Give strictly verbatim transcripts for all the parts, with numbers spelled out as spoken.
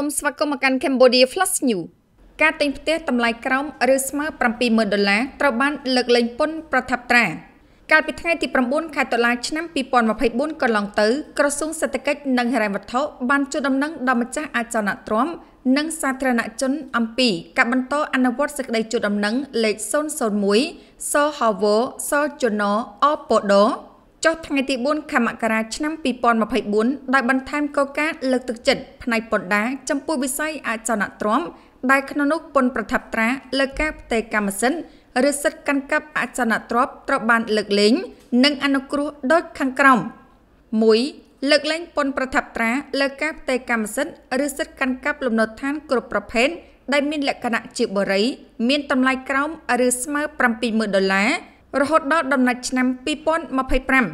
ส้มสวัสดิ์กรรมการแคนเบอร์เรียฟลัชนิวการติดเตะตำลายกล้องหรือสมาร์ทปรัมปีเมอร์ดอลลาร์ตระบันเลิกเล่นปนประทับตราการปิดท้ายที่ประมุ่นขายตลาดชั้นปีปอนมาเผยบุญก่อนลองตื้อกระทรวงเศรษฐกิจนังหายวัตถุบรรจุดำนังดำมาจากอาจารย์ตรอมนังสาธารณชนอัมพีกับบรรโตอนาวัตสักใดจุดดำนังเล็กโซนโซนมุ้ยโซฮาวเวอร์โซจุนโนอปอดอจอดทางที่บุญขามกราชั้นปีปอนมาเผยบุญได้บรรทามโกกาเลิกตึกจิตภายในปอดด้าจำปูวิสัยอาจารย์ตรอมได้ขนนุกปนประทับตราเลิกแก้เตกามสินหรือสัตว์กันกับอาจารย์ตรอบตรบานเลิกเล่นนังอนุกรุโดยขังกรมมุ้ยเลิกเล่นปนประทับตราเลิกแก้เตกามสินหรือสัตว์กันกับลมนดทานกรุประเพณได้มีลักษณะจิบริมีตำลายกล้องหรือสมาร์ทปรัมปีเมอร์ดอลลาร์รหัสดอดำนักนำปีปอนมาภัยปรัม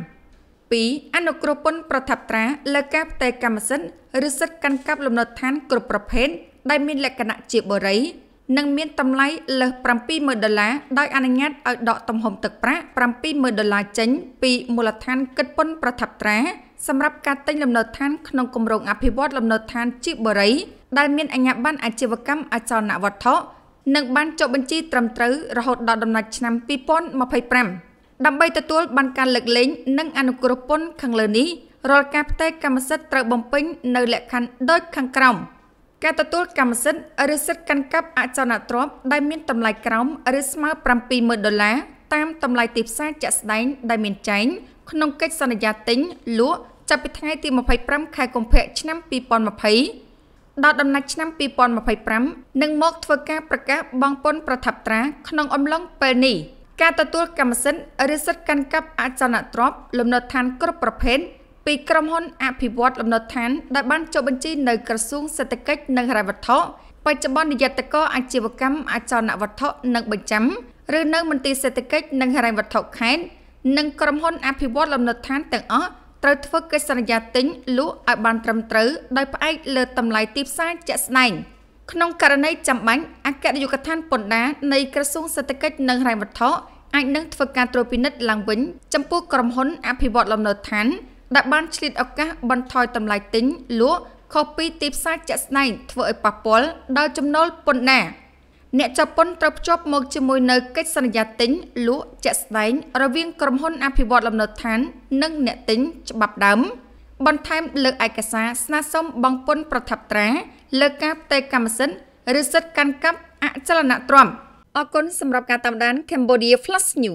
ปีอนุกรุปนประทับตราเลิกแก้เตกามสินหรือสัตว์กันกับลมนดทานกรุประเพณได้มีลักษณะจิบรินังเมียนตำไลเลิกปรัมปีเมอร์ดอลลาร์ได้อนุญาตเอาดอกตำหอมตึกพระปรัมปีเมอร์ดอลลาร์เจ๋งปีมูลธานกึศปนประทับตราสำหรับการตั้งลำนดทานขนมกลมรงอภิวัตลำนดทานจิบริได้เมียนอัญญาบ้านอาชีวกรรมอาจารย์นวัตถะนังบ้านจบบัญชีตรำตรึรหัสดอกดำนักนำปีปอนมาภัยปรัมดับใบตะตัวบันการเลิกเล่นนังอนุกรปนขังเลนี้รอการเตะกรรมสัตว์ตระบงปิ้งในแหลกขันโดยขังกรมการตัดตัวกรรมสิทธิ์หรือสิทธิ์กันกับอาจารย์ตรอบได้มีตำลายกล้องหรือสมาร์ทปรัมปีเมอร์ดอลลาร์ตามตำลายติดซาจัดแสดงได้มีใจขนมเค้กสัญญาติ้งล้วจะไปทางที่มาภัยปรัมขายกงเพชน้ำปีปอนมาภัยดอดดำนักน้ำปีปอนมาภัยปรัมหนึ่งมกทวการประกาศบางปนประทับตราขนมอมล้องเปนีการตัดตัวกรรมสิทธิ์หรือสิทธิ์กันกับอาจารย์ตรอบลำนดทานกรบประเพณปีกรมหนอภิวัตรลำนดทานได้บ้านจบบัญชีในกระทรวงเศรษฐกิจในรายวัตถุปัจจุบันนิยตกอาชีวกรรมอาจารย์วัตถุนักบัญชีหรือนักบัญชีเศรษฐกิจในรายวัตถุแค้นนักกรมหนอภิวัตรลำนดทานแต่งอ้อตระทุกกิจสัญญาติ้งลุอาบันตรมตรึได้ไปเลือดตำลายติบซ้ายจัดแสดงขนมกระเนยจำบังอากาศอยู่กับท่านปนดาในกระทรวงเศรษฐกิจในรายวัตถุอันนักฝึกการตรวจพินิจหลังวิญจำพวกกรมหนอภิวัตรลำนดทานดับบ้านชลิดออกกับบรรทอยตำลายติ้งล้วคอปีติบซาจัดในทวายปะปอลดาวจำนวนปนแน่เนจปนตรบจบมองจมวยเนยกิจสัญญาติ้งล้วจัดในระเวียงกรมหนอภิวัตรลำนดทานนั่งเนติ้งฉบับดำบรรทายเลือกไอกษาสนาสมบังปนประทับตราเลือกกับเตกรรมสินหรือสิทธิ์การกับอาจารย์ตรอมออกคนสำหรับการตามด้านแคนเบอร์เรียฟลัชนิว